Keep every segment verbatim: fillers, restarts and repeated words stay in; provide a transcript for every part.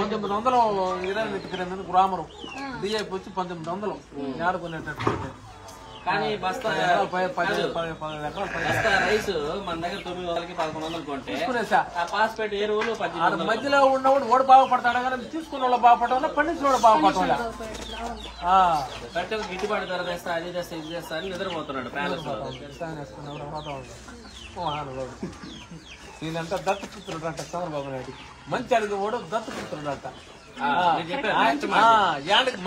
పంతొమ్మిది వందల ఇరవై ఎనిమిది గ్రామరు డిఏపి వచ్చి పంతొమ్మిది వందలు నేడు కొనేటట్టు కానీ బస్తా రైస్ మన దగ్గర తొమ్మిది వందలకి పదకొండు వందలు కొంటే పాస్పేట్ ఎరువులు మధ్యలో ఉన్నవాడు ఓడి బాగుపడతాడు కానీ తీసుకున్న వాళ్ళు బాగుపడటం పండించిన వాళ్ళు బాగుపడటం గంటలకు గిట్టుబాటు ధర తెస్తా అది చేస్తా ఇది చేస్తా అని నిద్రపోతున్నాడు నేనంతా దత్తపుత్రుడు అంట చంద్రబాబు నాయుడు మంచి అడుగువాడు దత్తపుత్రుడు అంట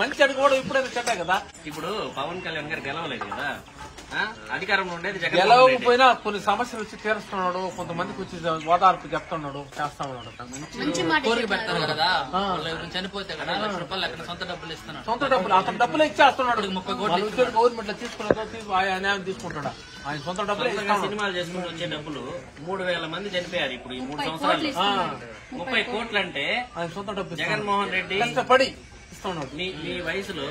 మంచి అడుగువాడు ఇప్పుడైనా చెడ్డా కదా. ఇప్పుడు పవన్ కళ్యాణ్ గారు గెలవలేదు కదా అధికారంలో ఉండేది గెలవకపోయినా కొన్ని సమస్యలు వచ్చి తీరుస్తున్నాడు కొంతమందికి వచ్చి ఓదార్పు చెప్తున్నాడు చేస్తా ఉన్నాడు కదా చనిపోతే కదా రూపాయలు సొంత డబ్బులు ఇస్తున్నాడు సొంత డబ్బులు అతను డబ్బులు ఇచ్చేస్తున్నాడు ముప్పై కోట్లు గవర్నమెంట్ లో తీసుకున్నాడు ఆయన తీసుకుంటాడు ఆయన సొంత డబ్బులు సినిమాలు చేసుకుంటూ వచ్చే డబ్బులు మూడు వేల మంది చనిపోయారు ఇప్పుడు ఈ మూడు సంవత్సరాలు ముప్పై కోట్లు అంటే ఆయన సొంత డబ్బులు జగన్మోహన్ రెడ్డి కష్టపడి మీ మీ వయసులో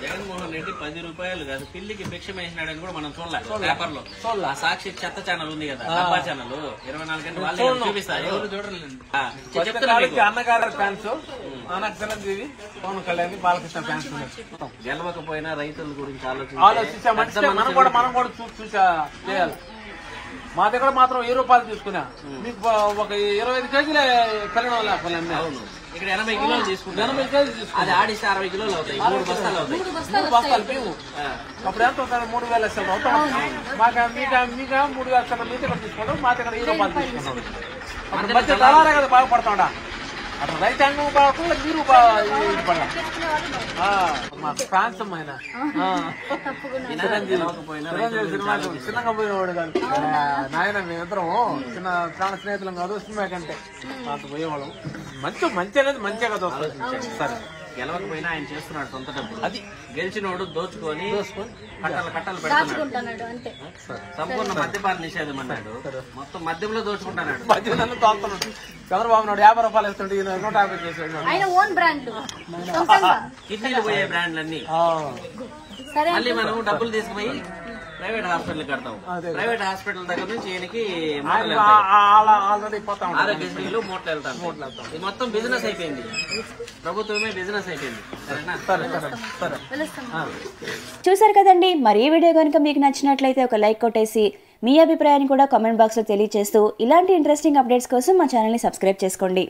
జగన్మోహన్ రెడ్డి పది రూపాయలు కాదు పిల్లికి భిక్ష వేసినాడని కూడా మనం చూడలేదు పేపర్ లో. ఆ సాక్షి చెత్త ఛానల్ ఉంది కదా డబ్బా ఛానల్ ఇరవై నాలుగు గంటలు వాళ్ళు చూపిస్తారు ఎవరు చూడలేదు చెప్తారు అన్నగారు ఫ్యాన్స్ అనంతరంజీవి పవన్ కళ్యాణ్ బాలకృష్ణ ఫ్యాన్స్ గెలవకపోయినా రైతుల గురించి ఆలోచించామంటే మనం కూడా మనం కూడా చూసా చేయాలి. మా దగ్గర మాత్రం ఏ రూపాయలు తీసుకున్నా మీకు ఒక ఇరవై ఐదు కేజీలే కళ్యాణం లేకపోయినా ఇక్కడ ఎనభై కిలోలు తీసుకుంటాం ఎనభై కేజీలు తీసుకుంటాం అది ఆడిస్తే అరవై కిలోలు అవుతాయి మూడు బస్తాలు అవుతాయి మూడు బస్తాలు మేము అప్పుడు ఎంత అవుతారు మూడు వేల లక్షలు అవుతాం మాకు మీకు మీకు మూడు వేల లక్షలు మీ దగ్గర తీసుకుంటాం మా దగ్గర ఏ రూపాయలు తీసుకుంటాం అప్పుడు మధ్య తలారే కదా బాగుపడతాడా అటు రైతాంగం బాగుండా మీరు మా ప్రాంతం అయినా చిన్నగా పోయేవాడు కాదు నాయన మేమిద్దరం చిన్న ప్రాణ స్నేహితులం కాదు సినిమా కంటే అంత పోయేవాళ్ళం మంచి మంచి అనేది మంచిగా చదువుతుంది సరే గెలవకపోయినా ఆయన చేస్తున్నాడు సొంత డబ్బులు అది గెలిచినోడు దోచుకొని కట్టలు కట్టలు పెడుతున్నాడు అంతే సంపూర్ణ మద్యపాన నిషేధం అన్నాడు మొత్తం మద్యంలో దోచుకుంటున్నాడు మద్యంలో దోచుకున్నాడు చంద్రబాబు నాయుడు యాభై రూపాయలు ఇస్తుంటే నూట యాభై చేసాడు కిడ్నీలు పోయే బ్రాండ్లన్నీ మళ్ళీ మనం డబ్బులు తీసుకుపోయి ప్రైవేట్ హాస్పిటల్ కడతాం ప్రైవేట్ హాస్పిటల్ దగ్గర నుంచి ఈయనకి ఆరోగ్యశ్రీలు మూటలు వెళ్తాం ఇది మొత్తం బిజినెస్ అయిపోయింది ప్రభుత్వమే బిజినెస్ అయిపోయింది. చూసారు కదండి మరి ఈ వీడియో కనుక మీకు నచ్చినట్లయితే ఒక లైక్ కొట్టేసి మీ అభిప్రాయాన్ని కూడా కామెంట్ బాక్స్ లో తెలియజేస్తూ ఇలాంటి ఇంట్రెస్టింగ్ అప్డేట్స్ కోసం మా ఛానల్ ని సబ్స్క్రైబ్ చేసుకోండి.